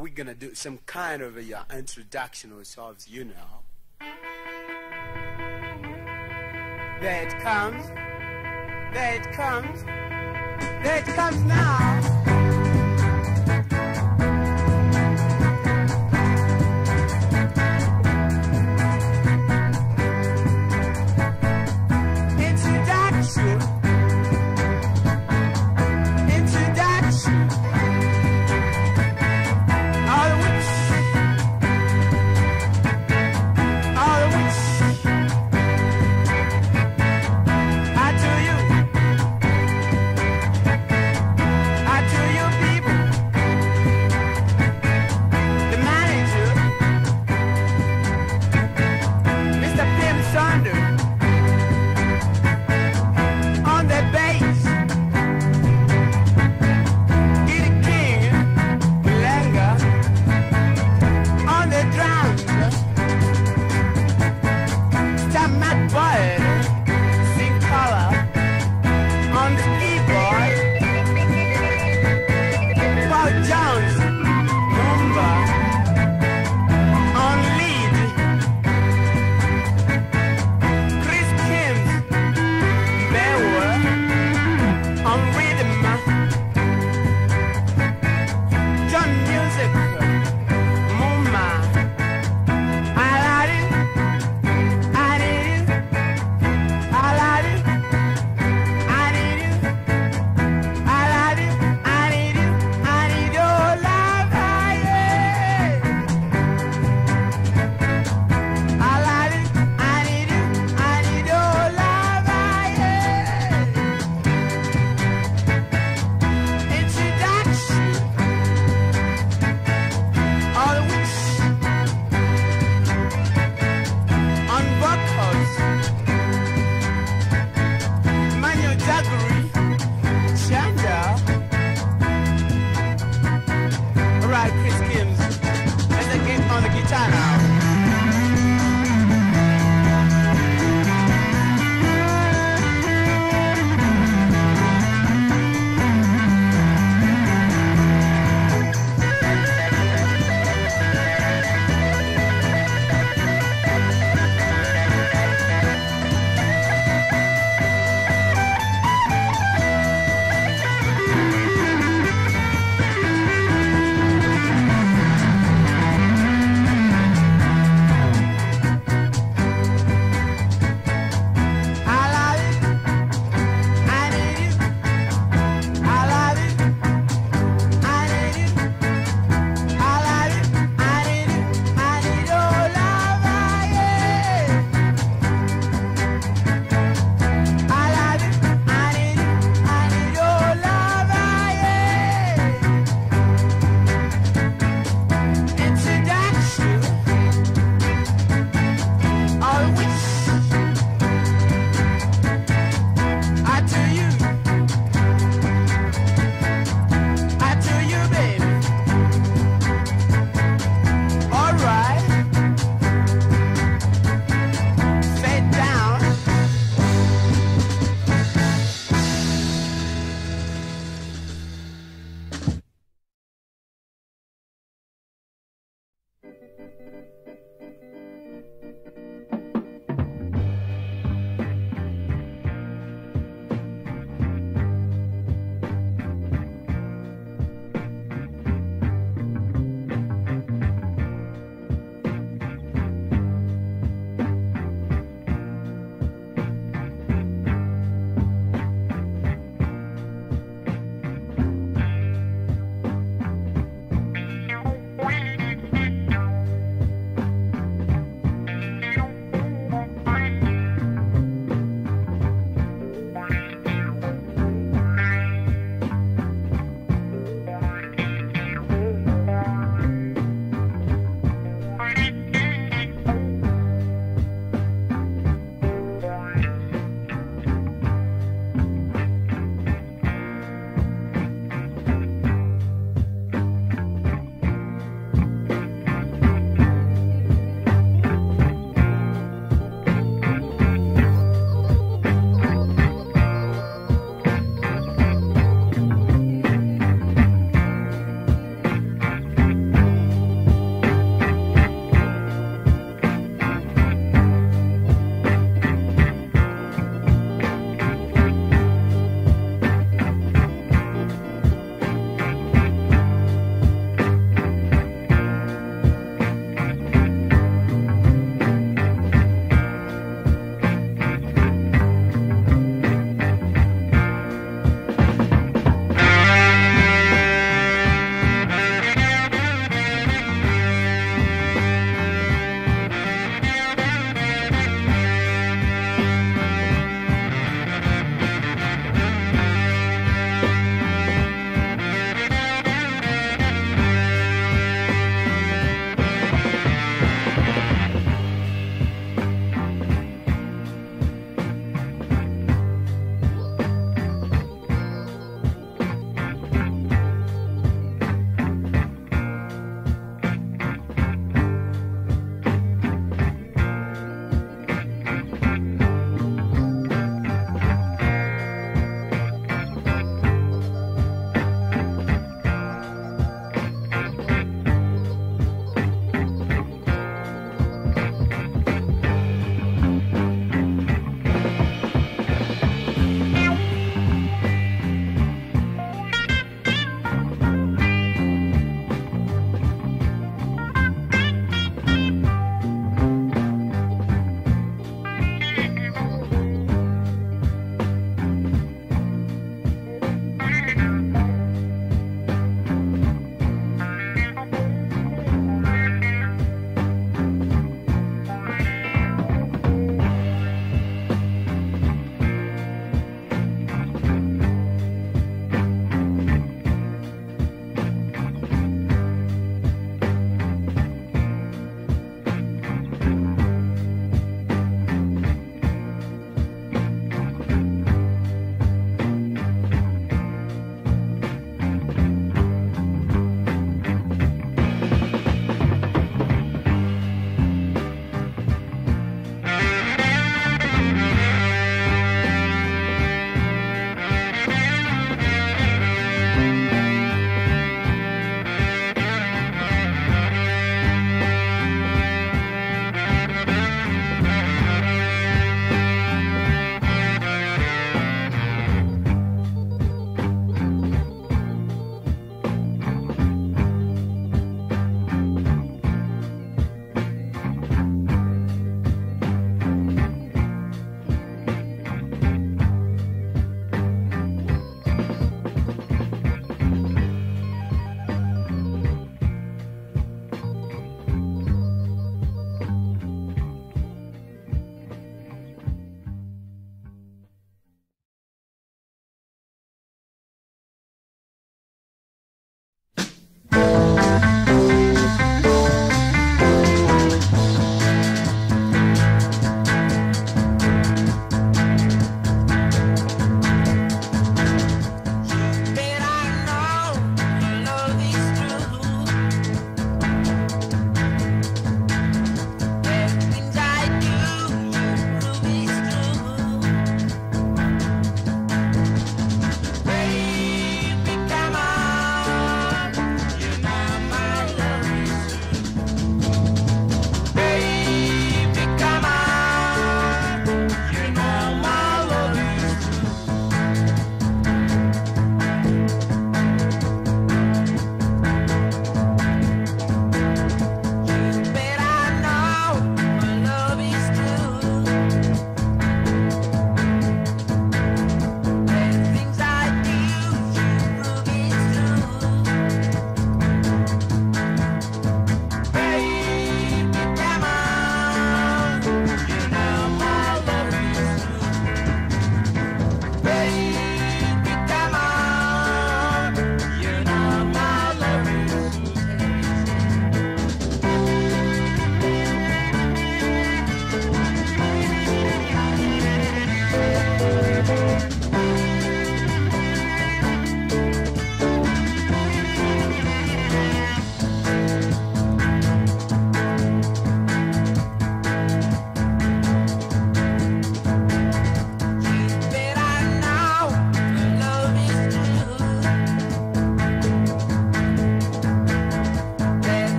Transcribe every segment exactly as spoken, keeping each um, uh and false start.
we're gonna do some kind of a uh, introduction ourselves, you know. There it comes, there it comes, there it comes now.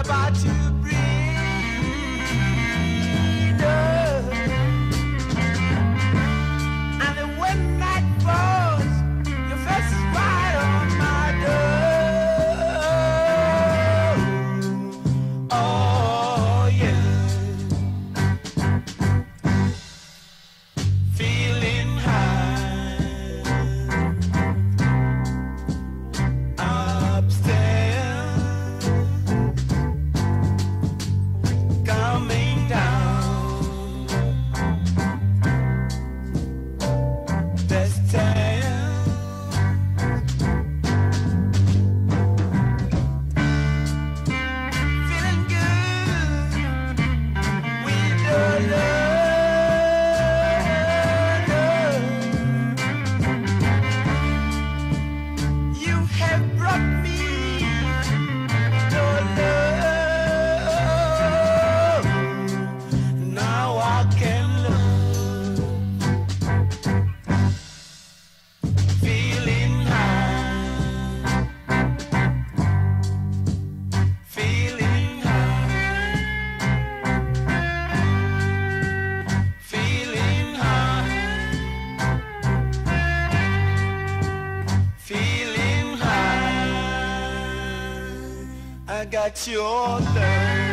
you're about to breathe. Oh. And when night falls, your face is right on my door. Oh yeah, feeling high upstairs. I got your love.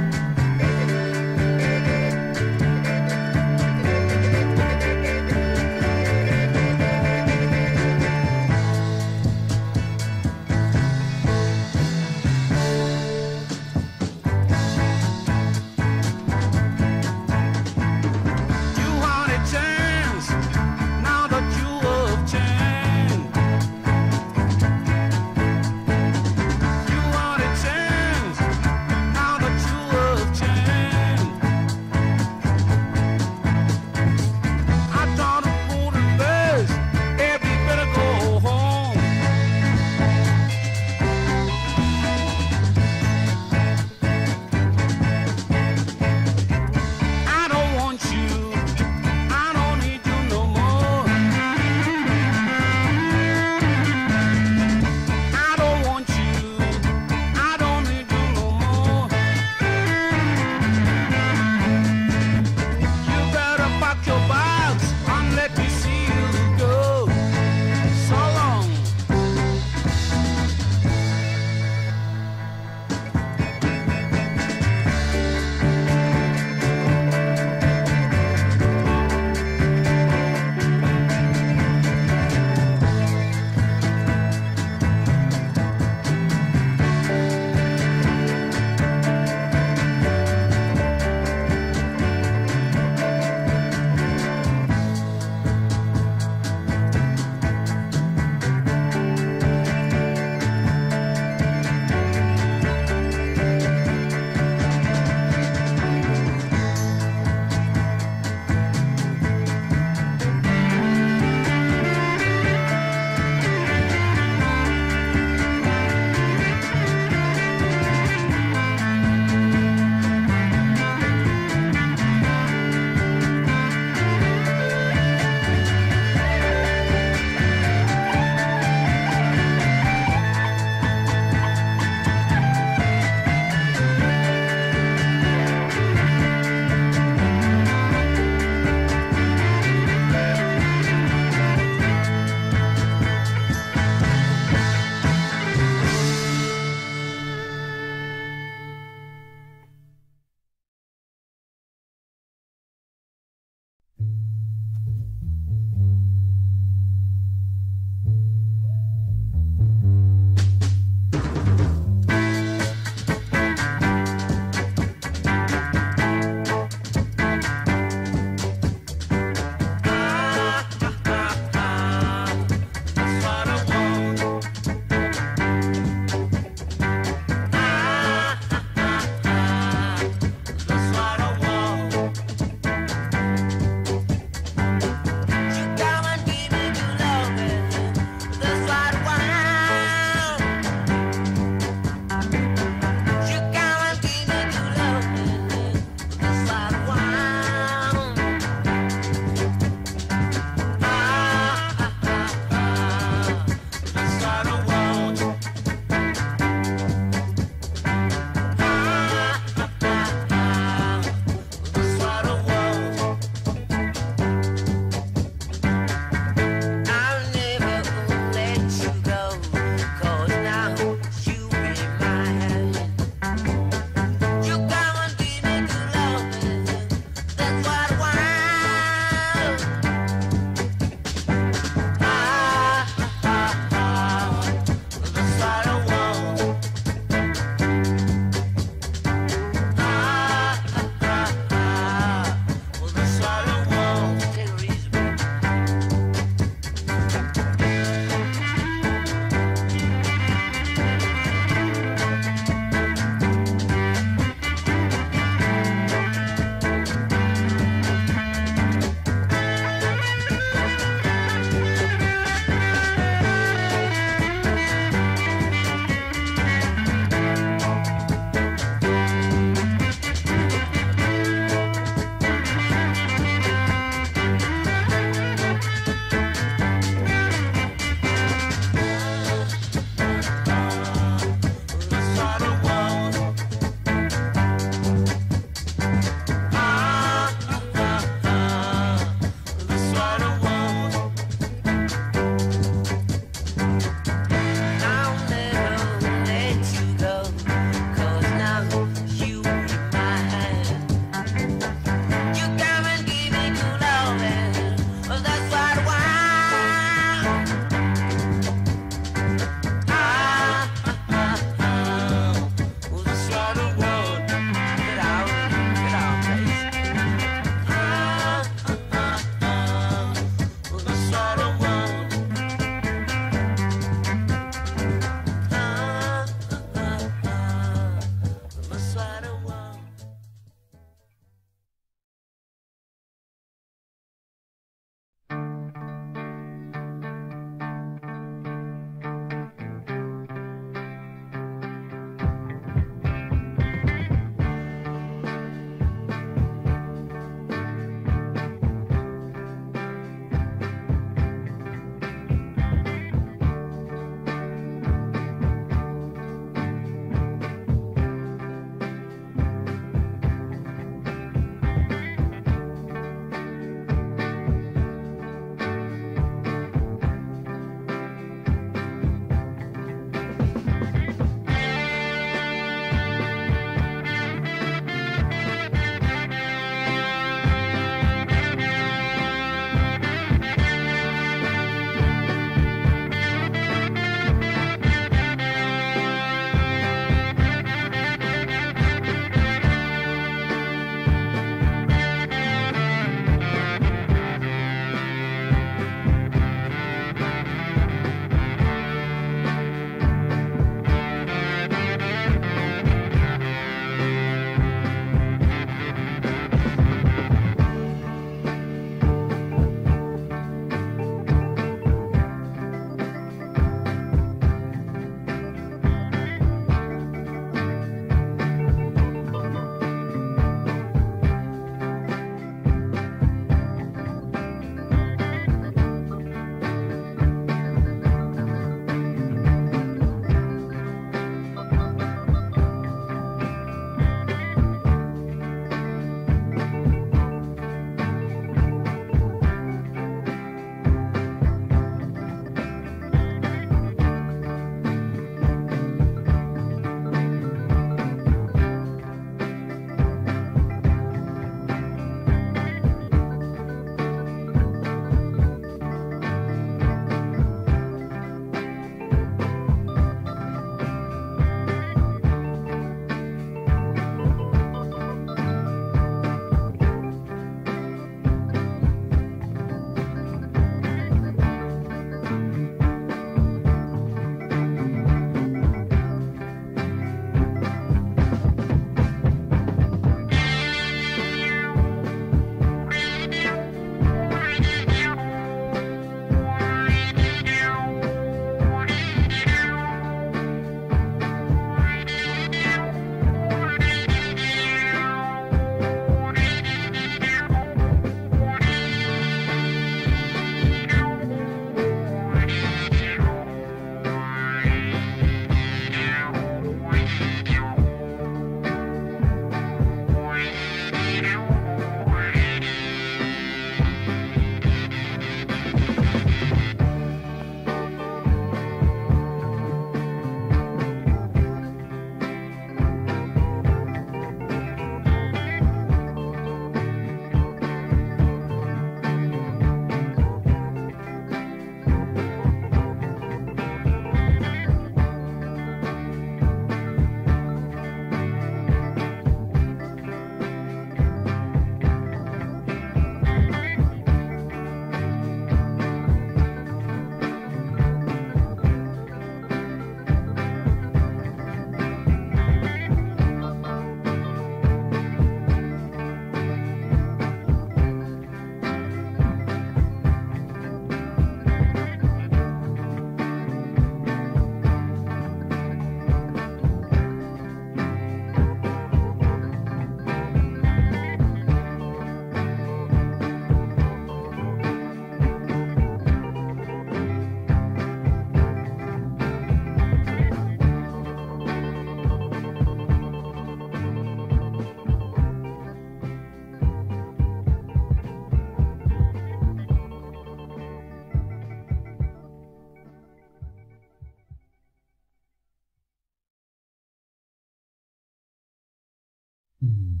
You've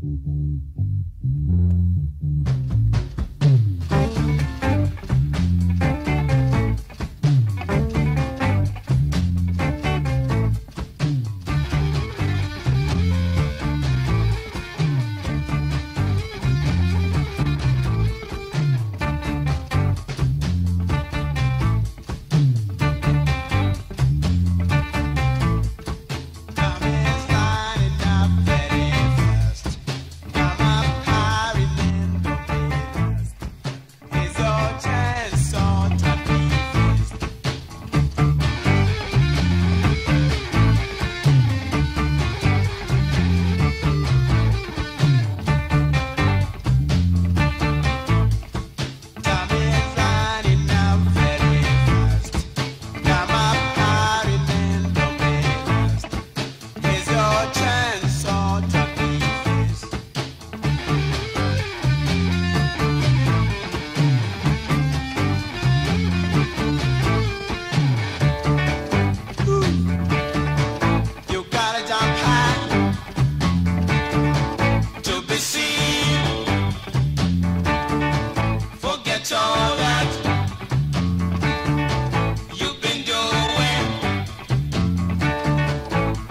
been doing,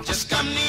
just come near.